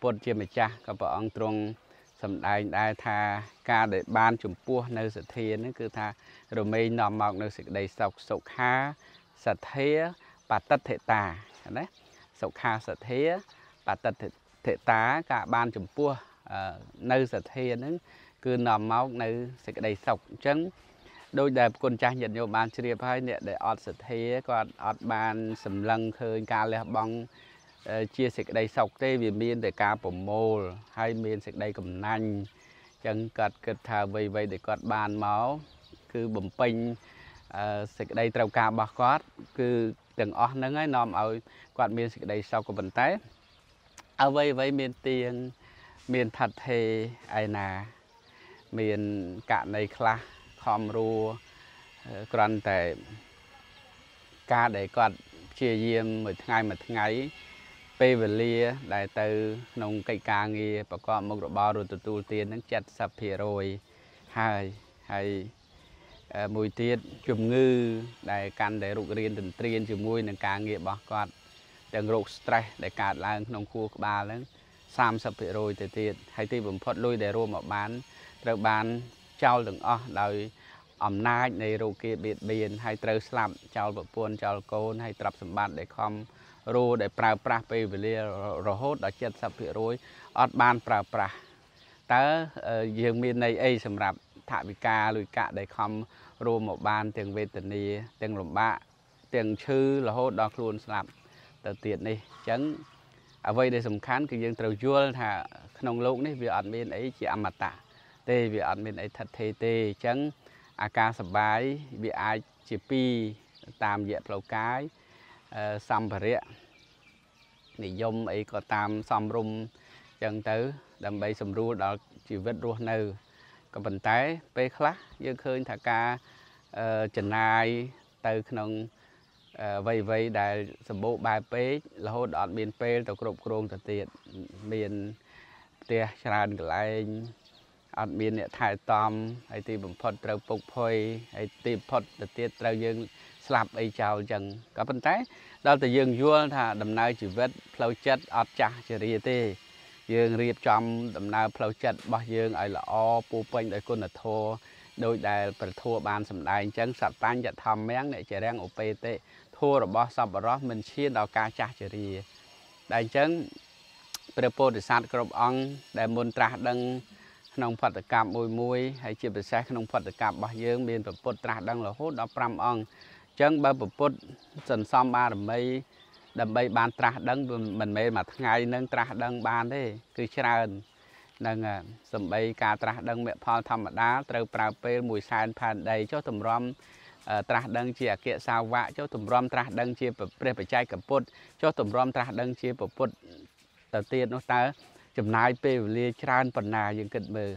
ពុទ្ធជាម្ចាស់ក៏ព្រះអង្គទ្រង់សម្ដែងដែរថាការដែលបានចម្ពោះនៅសទ្ធានឹងគឺថារមែងនាំមកនៅសេចក្តីសោក ដោយដែលគុណចាស់ញាតិញោមបានជ្រាបហើយអ្នកដែលអត់សទ្ធាគាត់អត់បានសម្លឹងឃើញការលះបង់ជាសេចក្តីសុខទេវាមានតែការប្រមូលហើយមានសេចក្តីកំណាញ់អញ្ចឹងគាត់គិតថាអ្វីៗដែលគាត់បានមកគឺបំពេញសេចក្តីត្រូវការរបស់គាត់គឺទាំងអស់ហ្នឹងហើយនាំឲ្យគាត់មានសេចក្តីសុខក៏ប៉ុន្តែអ្វីៗមានទៀងមានថិដ្ឋិឯណា មានកាត់នៃខ្លះខំរួលក្រាន់តែការដែលគាត់ព្យាយាមមួយថ្ងៃមួយថ្ងៃពេលវេលាដែលទៅក្នុងកិច្ចការងារប្រកបមុខរបរទទួលទាននឹង 70% ហើយហើយមួយទៀតជំងឺដែលកាន់តែរុករានទន្ទ្រានជាមួយនឹងការងាររបស់គាត់ទាំងរោគ stress ដែលកើតឡើងក្នុងខួរក្បាលហ្នឹង 30% ទៅទៀត ហើយទីបំផុតលុយដែលរួមមកបានត្រូវបានចោលទាំងអស់ដោយ អំណាចនៃរោគគេបៀតបៀនហើយត្រូវស្លាប់ចោលប្រពន្ធចោលកូនហើយទ្រព្យសម្បត្តិដែលខំរស់ដែលប្រើប្រាស់ពេលវេលារហូតដល់ អាការសបាយវាអាចជាពីតាមរយៈផ្លូវកាយ អត់មានអ្នកថែទាំហើយទីបំផុតត្រូវពុកភ័យហើយទីបំផុតទៅទៀតត្រូវយើងស្លាប់អីចោលចឹងក៏ប៉ុន្តែដល់តែយើងយល់ថាដំណើរជីវិតផ្លូវចិត្តអត់ចាស់ជារីទេយើងរៀបចំដំណើរផ្លូវចិត្តរបស់យើងឲ្យល្អពោពេញដោយគុណធម៌ដោយដែលព្រះធម៌បានសម្ដែងចឹងសត្វតាញ់យថាមងអ្នកជារាំងឧបេទេធម៌របស់សពរស់មិនឈានដល់ការចាស់ជារីតែអញ្ចឹងព្រះពុទ្ធិស័ក្តិគ្រប់អង្គដែលមន្ត្រាស់ដឹង ក្នុងបដកម្មមួយមួយហើយជាពិសេសក្នុងបដកម្មរបស់យើងមានប្រពុតត្រាស់ដឹងរហូតដល់ 5 អង្គអញ្ចឹងបើប្រពុតសន្សំបារមីដើម្បីបានត្រាស់ដឹង ដើម្បីការត្រាស់ដឹងវគ្គផលធម្មតាត្រូវប្រើពេល 1 សែនផែនដីចុះតម្រាំត្រាស់ដឹងជាអគ្គសាវកចុះតម្រាំត្រាស់ដឹងជាប្រព្រឹត្តបច្ច័យកពុទ្ធចុះតម្រាំត្រាស់ដឹងជាប្រពុតទៅទៀតនោះតើចំណាយពេលវេលាច្រើនប៉ុណ្ណាយើងគិតមើល